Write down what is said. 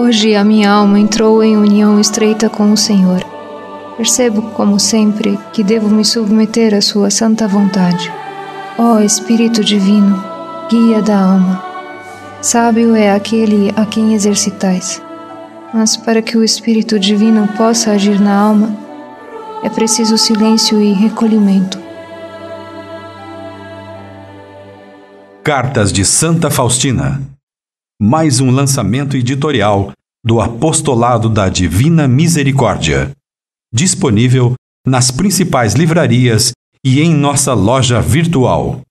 Hoje a minha alma entrou em união estreita com o Senhor. Percebo, como sempre, que devo me submeter à sua santa vontade. Ó Espírito Divino, guia da alma, sábio é aquele a quem exercitais. Mas para que o Espírito Divino possa agir na alma, é preciso silêncio e recolhimento. Cartas de Santa Faustina. Mais um lançamento editorial do Apostolado da Divina Misericórdia. Disponível nas principais livrarias e em nossa loja virtual.